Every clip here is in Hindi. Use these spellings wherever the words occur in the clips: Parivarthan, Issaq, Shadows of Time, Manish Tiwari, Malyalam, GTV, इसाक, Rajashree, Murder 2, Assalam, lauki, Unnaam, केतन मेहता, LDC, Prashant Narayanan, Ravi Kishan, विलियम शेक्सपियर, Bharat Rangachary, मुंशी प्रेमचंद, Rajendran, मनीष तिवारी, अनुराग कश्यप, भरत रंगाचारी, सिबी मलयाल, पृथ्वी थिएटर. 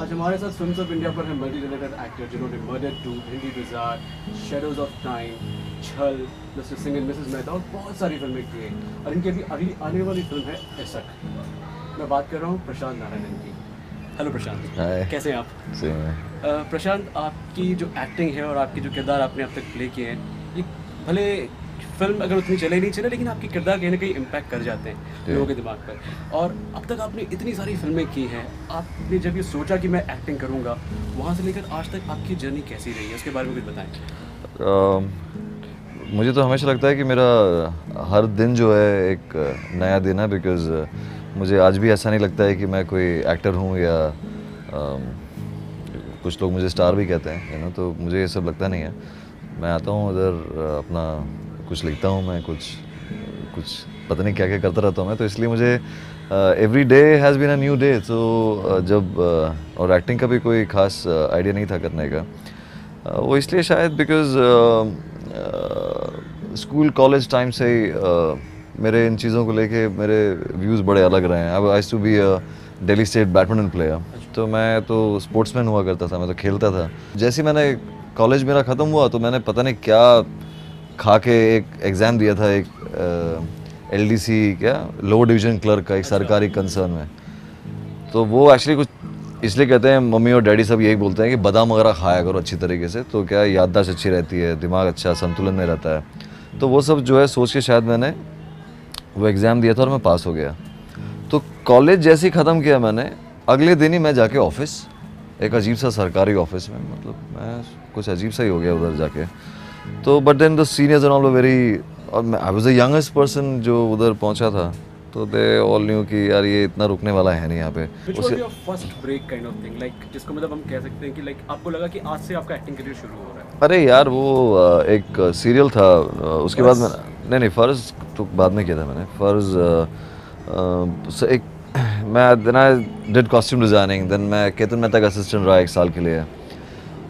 आज हमारे साथ फिल्म्स ऑफ इंडिया पर हैं मल्टी टैलेंटेड एक्टर जिन्होंने murder 2, Hindi Bazaar, shadows of time, Chhal, Mr Singh and Mrs Mehta और बहुत सारी फिल्में की हैं। और इनकी अभी अगली आने वाली फिल्म है इशक। मैं बात कर रहा हूँ प्रशांत नारायणन की। हेलो प्रशांत, कैसे हैं आप? प्रशांत, आपकी जो एक्टिंग है और आपके जो किरदार आपने अब तक प्ले किए हैं, ये भले फिल्म अगर उतनी चले नहीं चले, लेकिन आपके किरदार कहीं ना कहीं इम्पैक्ट कर जाते हैं लोगों के दिमाग पर। और अब तक आपने इतनी सारी फिल्में की हैं, आपने जब ये सोचा कि मैं एक्टिंग करूँगा, वहाँ से लेकर आज तक आपकी जर्नी कैसी रही है, उसके बारे में कुछ बताएं। मुझे तो हमेशा लगता है कि मेरा हर दिन जो है एक नया दिन है, बिकॉज मुझे आज भी ऐसा नहीं लगता है कि मैं कोई एक्टर हूँ या कुछ लोग मुझे स्टार भी कहते हैं, यू नो, तो मुझे ये सब लगता नहीं है। मैं आता हूँ उधर, अपना कुछ लिखता हूँ, मैं कुछ पता नहीं क्या क्या करता रहता हूँ मैं, तो इसलिए मुझे every day has been a new day. तो जब और एक्टिंग का भी कोई खास आइडिया नहीं था करने का, वो इसलिए शायद बिकॉज स्कूल कॉलेज टाइम से ही मेरे इन चीज़ों को लेके मेरे व्यूज़ बड़े अलग रहे हैं। अब I to be Delhi state badminton player, तो मैं तो स्पोर्ट्समैन हुआ करता था, मैं तो खेलता था। जैसे मैंने कॉलेज मेरा ख़त्म हुआ तो मैंने पता नहीं क्या खा के एक एग्ज़ाम दिया था, एक LDC क्या लो डिवीज़न क्लर्क का, एक सरकारी कंसर्न में। तो वो एक्चुअली कुछ इसलिए कहते हैं, मम्मी और डैडी सब यही बोलते हैं कि बादाम वगैरह खाया करो अच्छी तरीके से, तो क्या याददाश्त अच्छी रहती है, दिमाग अच्छा संतुलन में रहता है। तो वो सब जो है सोच के शायद मैंने वो एग्ज़ाम दिया था और मैं पास हो गया। तो कॉलेज जैसे ही ख़त्म किया मैंने, अगले दिन ही मैं जाके ऑफिस, एक अजीब सा सरकारी ऑफिस में, मतलब मैं कुछ अजीब सा ही हो गया उधर जाके। तो but then the seniors and all were very, और I was the youngest person जो उधर पहुंचा था, तो दे ऑल न्यू कि यार ये इतना रुकने वाला है नहीं यहाँ पे। जिसको मतलब हम कह सकते हैं कि लाइक आपको लगा कि आज से आपका एक्टिंग करियर शुरू हो रहा है? अरे यार, वो एक सीरियल था, उसके बाद मैंने नहीं फर्ज तो बाद में किया था मैंने, फर्ज एक मैं डिड कॉस्ट्यूम डिज़ाइनिंग, देन मैं केतन मेहता का असिस्टेंट रहा एक साल के लिए।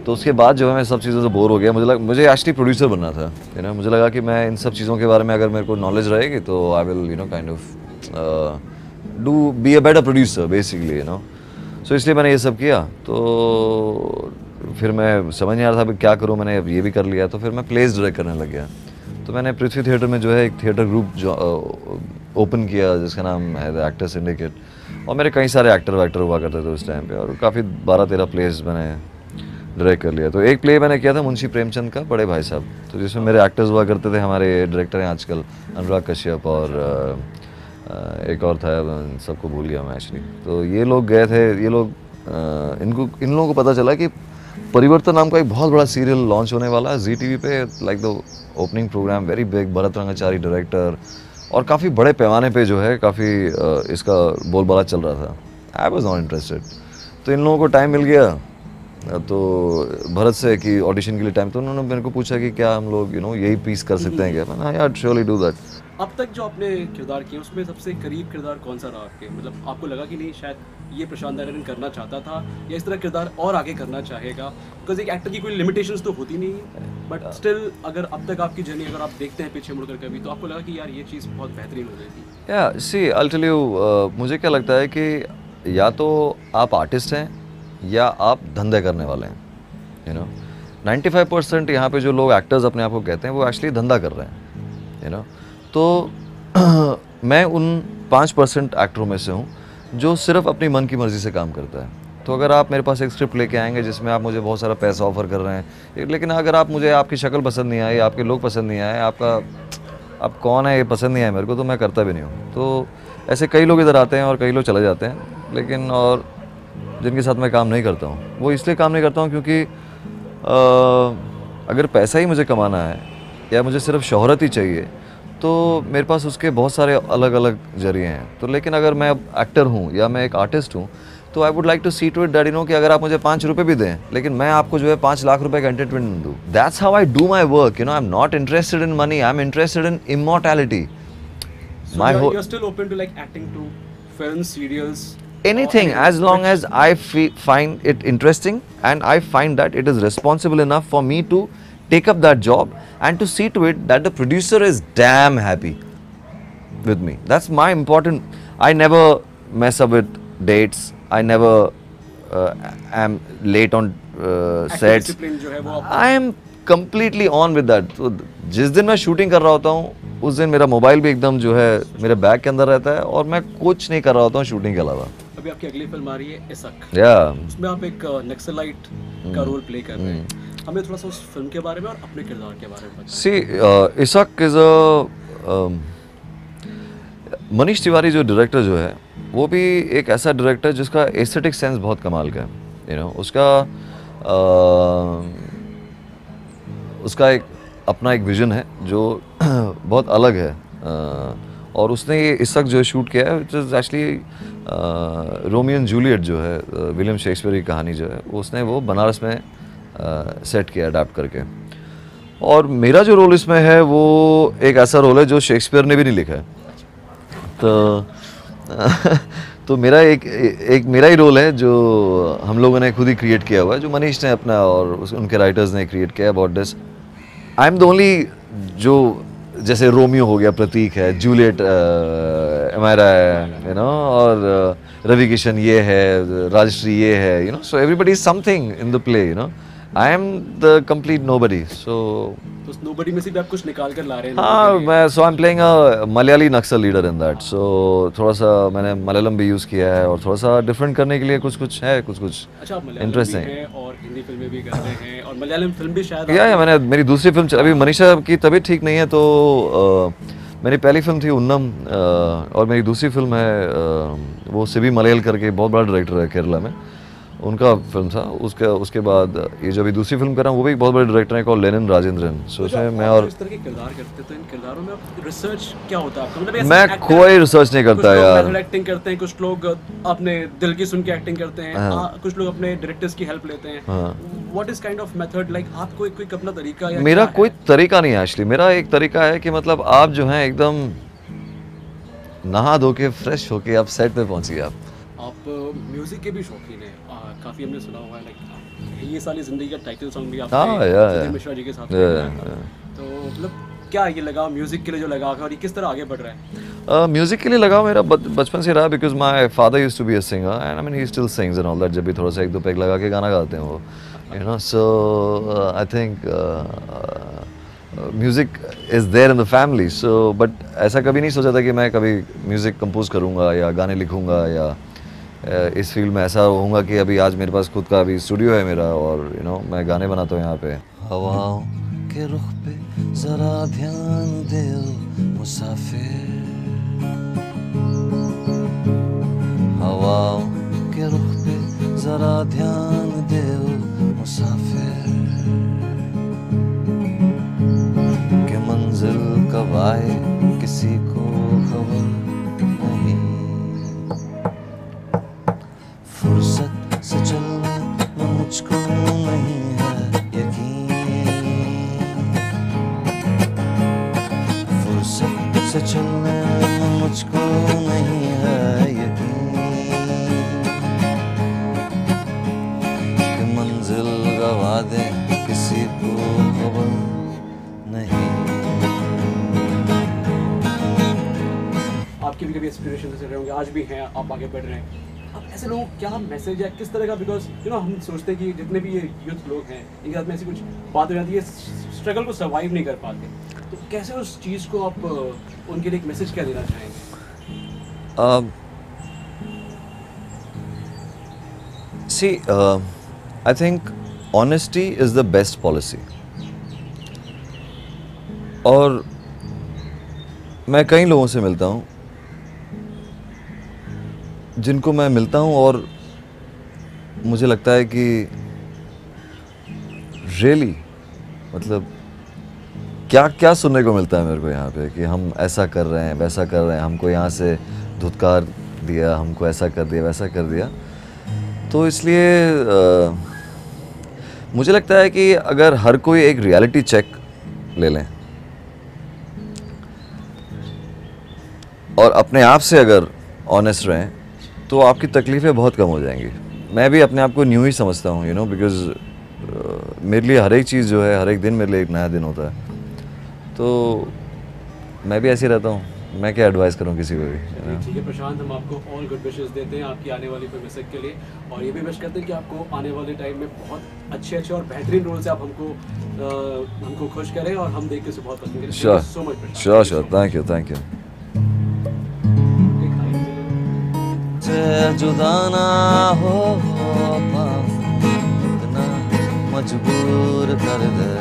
तो उसके बाद जो है मैं सब चीज़ों से बोर हो गया, मुझे एक्चुअली प्रोड्यूसर बनना था, यू नो। मुझे लगा कि मैं इन सब चीज़ों के बारे में अगर मेरे को नॉलेज रहेगी तो I will, you know, kind of do be a better producer basically, you know. So इसलिए मैंने ये सब किया। तो फिर मैं समझ नहीं आ रहा था क्या करूँ, मैंने अब ये भी कर लिया, तो फिर मैं प्लेस डायरेक्ट करने लग गया। तो मैंने पृथ्वी थिएटर में जो है एक थिएटर ग्रुप जो ओपन किया, जिसका नाम है द एक्टर सिंडिकेट, और मेरे कई सारे एक्टर वैक्टर हुआ करते थे उस टाइम पे, और काफ़ी 12-13 प्लेस मैंने डायरेक्ट कर लिया। तो एक प्ले मैंने किया था मुंशी प्रेमचंद का, बड़े भाई साहब, तो जिसमें मेरे एक्टर्स हुआ करते थे, हमारे डायरेक्टर हैं आजकल अनुराग कश्यप और एक और था, सबको भूल गया मैं एक्चुअली। तो ये लोग गए थे, ये लोग इन लोगों को पता चला कि परिवर्तन नाम का एक बहुत बड़ा सीरियल लॉन्च होने वाला है GTV पे, like the opening programme, very big, भरत रंगाचारी director, और काफ़ी बड़े पैमाने पे जो है काफ़ी इसका बोलबाला चल रहा था। I was not interested. तो इन लोगों को टाइम मिल गया तो भरत से कि ऑडिशन के लिए टाइम, तो उन्होंने मेरे को पूछा कि क्या हम लोग, यू नो, यही पीस कर सकते हैं क्या? हाँ यार, श्योरली डू दैट। अब तक जो आपने किरदार किए उसमें सबसे करीब किरदार कौन सा रहा आपके, मतलब आपको लगा कि नहीं शायद ये प्रशांत नारायणन करना चाहता था या इस तरह किरदार और आगे करना चाहेगा? बिकॉज एक एक्टर की कोई लिमिटेशंस तो होती नहीं है, बट स्टिल अगर अब तक आपकी जर्नी अगर आप देखते हैं पीछे मुड़कर कभी, तो आपको लगा कि यार ये चीज़ बहुत बेहतरीन हो जाएगी? या सी आई टेल यू, मुझे क्या लगता है कि या तो आप आर्टिस्ट हैं या आप धंधे करने वाले हैं, यू नो। 95% यहाँ पर जो लोग एक्टर्स अपने आप को कहते हैं वो एक्चुअली धंधा कर रहे हैं, यू नो। तो मैं उन 5% एक्टरों में से हूँ जो सिर्फ अपनी मन की मर्ज़ी से काम करता है। तो अगर आप मेरे पास एक स्क्रिप्ट लेके आएंगे जिसमें आप मुझे बहुत सारा पैसा ऑफ़र कर रहे हैं, लेकिन अगर आप मुझे, आपकी शक्ल पसंद नहीं आई, आपके लोग पसंद नहीं आए, आपका आप कौन है ये पसंद नहीं आए मेरे को, तो मैं करता भी नहीं हूँ। तो ऐसे कई लोग इधर आते हैं और कई लोग चले जाते हैं, लेकिन और जिनके साथ मैं काम नहीं करता हूँ, वो इसलिए काम नहीं करता हूँ क्योंकि अगर पैसा ही मुझे कमाना है या मुझे सिर्फ शोहरत ही चाहिए तो मेरे पास उसके बहुत सारे अलग अलग जरिए हैं। तो लेकिन अगर मैं एक्टर हूँ या मैं एक आर्टिस्ट हूँ तो I would like to see to it that, you know, कि अगर आप मुझे 5 रुपये भी दें लेकिन मैं आपको जो है 5 लाख रुपए का एंटरटेनमेंट दूँ। That's how I do my work, you know. I am not interested in money, I am interested in immortality. My whole, you are still open to like acting to film, serials, anything as long as I find it interesting and I find that it is responsible enough for me to take up that job and to see to it that the producer is damn happy with me. That's my important. I never mess up with dates. I never I am late on sets, I am completely on with that. तो जिस दिन मैं शूटिंग कर रहा होता हूँ उस दिन मेरा मोबाइल भी एकदम जो है मेरे बैग के अंदर रहता है और मैं कुछ नहीं कर रहा होता हूँ शूटिंग के अलावा। अभी आपकी अगली फिल्म आ रही है इसाक, उसमें आप एक नक्सलाइट का रोल प्ले कर रहे हैं, हमें थोड़ा सा उस फिल्म के बारे में और अपने किरदार के बारे में। See इसाक is a, मनीष तिवारी जो डायरेक्टर जो है वो भी एक ऐसा डायरेक्टर जिसका एस्थेटिक सेंस बहुत कमाल का है, यू नो, उसका एक अपना एक विजन है जो बहुत अलग है। और उसने ये इसाक जो शूट किया है it is actually Romeo and Juliet जो है विलियम शेक्सपियर की कहानी जो है उसने वो बनारस में सेट किया अडाप्ट करके। और मेरा जो रोल इसमें है वो एक ऐसा रोल है जो शेक्सपियर ने भी नहीं लिखा है, तो तो मेरा ही रोल है जो हम लोगों ने खुद ही क्रिएट किया हुआ है, जो मनीष ने अपना और उनके राइटर्स ने क्रिएट किया about this. I am the only जो जैसे रोमियो हो गया, प्रतीक है, जूलियट हमारा है, यू नो, और रवि किशन ये है, राजश्री ये है, you know, so everybody is something in the play, you know, I am the complete nobody. So nobody में से भी आप कुछ निकाल कर ला रहे हैं। हाँ, मैं so I am playing a Malayali Naxal leader in that, so थोड़ा सा मैंने मलयालम भी यूज़ किया है और थोड़ा सा डिफरेंट करने के लिए कुछ कुछ है, कुछ कुछ इंटरेस्टिंग है। और हिंदी फिल्में भी करते हैं और मलयालम फिल्म भी शायद या मैंने मेरी दूसरी फिल्म, अभी मनीषा की तबीयत ठीक नहीं है तो मेरी पहली फिल्म थी उन्नम और मेरी दूसरी फिल्म है वो सिबी मलयाल करके बहुत बड़ा डायरेक्टर है केरला में, उनका फिल्म था। उसके बाद ये जो अभी दूसरी फिल्म कर रहा हूँ वो भी एक बहुत बड़े डायरेक्टर हैं कॉल लेनिन राजेंद्रन। सो उसमें मैं और इस तरह के किरदार करते तो इन किरदारों में आप रिसर्च क्या होता है? मतलब मैं कोई रिसर्च नहीं करता यार। एक्टिंग करते हैं, कुछ लोग अपने दिल की सुन के एक्टिंग करते हैं, कुछ लोग अपने डायरेक्टर्स की हेल्प लेते हैं। What is kind of method like, आपको कोई अपना तरीका? मेरा कोई तरीका नहीं है एक्चुअली, मेरा एक तरीका है कि मतलब आप जो है एकदम नहा धो के फ्रेश होके आप सेट पे पहुँचिए। आप म्यूजिक के भी शौकीन हैं, काफी हमने सुना हुआ है लाइक ये सारी जिंदगी का टाइटल सॉन्ग भी आपने मिश्रा जी के साथ गाया, तो मतलब क्या ये लगाव म्यूजिक के लिए जो लगाव है और ये किस तरह आगे बढ़ रहा है? म्यूजिक के लिए लगाव मेरा बचपन से रहा, because my father used to be a singer and I mean he still sings and all that. जब भी थोड़ा सा एक दो पैक लगा के गाना गाते हैं वो, you know, so I think music is there in the family. So but ऐसा कभी नहीं सोचा था कि मैं कभी म्यूजिक कंपोज करूँगा या गाने लिखूँगा या इस फील्ड में ऐसा होगा कि अभी आज मेरे पास खुद का अभी स्टूडियो है मेरा और यू नो मैं गाने बनाता हूँ यहाँ पे। हवाओं के रुख पे जरा ध्यान दे मुसाफिर, हवाओं के रुख पे जरा ध्यान दे मुसाफिर, के मंजिल कब आए किसी को खबर नहीं, फुर्सत से चलने में मुझको नहीं है यकीन, फुर्सत से चलने में मुझको नहीं है यकीन, कि मंजिल गवा दे किसी को खबर नहीं। आपकी भी कभी इंस्पिरेशन से रहे होंगे, आज भी हैं, आप आगे बढ़ रहे हैं, ऐसे लोगों को क्या मैसेज है, किस तरह का? बिकॉज यू नो हम सोचते हैं कि जितने भी ये यूथ लोग हैं इनके साथ में ऐसी कुछ बात हो जाती है, स्ट्रगल को सर्वाइव नहीं कर पाते, तो कैसे उस चीज़ को आप उनके लिए एक मैसेज क्या देना चाहेंगे? See I think honesty is the best policy. और मैं कई लोगों से मिलता हूँ जिनको मैं मिलता हूँ और मुझे लगता है कि रियली मतलब क्या क्या सुनने को मिलता है मेरे को यहाँ पे कि हम ऐसा कर रहे हैं, वैसा कर रहे हैं, हमको यहाँ से धुतकार दिया, हमको ऐसा कर दिया, वैसा कर दिया। तो इसलिए मुझे लगता है कि अगर हर कोई एक रियलिटी चेक ले लें और अपने आप से अगर ऑनेस्ट रहें तो आपकी तकलीफ़ें बहुत कम हो जाएंगी। मैं भी अपने आप को न्यू ही समझता हूँ, यू नो, बिकॉज मेरे लिए हर एक चीज़ जो है, हर एक दिन मेरे लिए एक नया दिन होता है, तो मैं भी ऐसे ही रहता हूँ। मैं क्या एडवाइस करूँ किसी को भी। ठीक है प्रशांत, हम आपको ऑल गुड विशेस देते हैं आपकी आने वाली फिल्म इस्सक के लिए, और ये भी विश करते हैं कि आपको आने वाले टाइम में बहुत अच्छे अच्छे और बेहतरीन रोल से आप हमको खुश करें और हम देखते उसे बहुत पसंद करें। Sure so much, sure sure, thank you thank you. जुदा ना हो इतना मजबूर कर दे,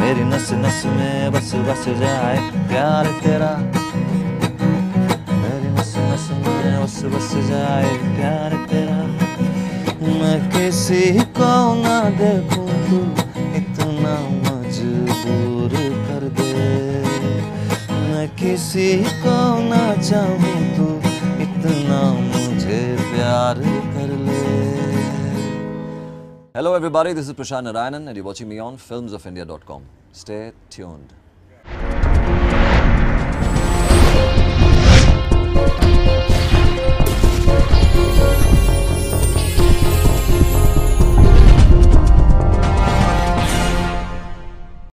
मेरी नस नस में बस बस जाए प्यार तेरा, मेरी नस नस में बस बस जाए प्यार तेरा, मैं किसी को ना देखूं तू इतना मजबूर कर दे, मैं किसी को ना चाहूं तू इतना मुझे प्यार कर ले। Hello everybody, this is Prashant Narayanan and you're watching me on filmsofindia.com. Stay tuned.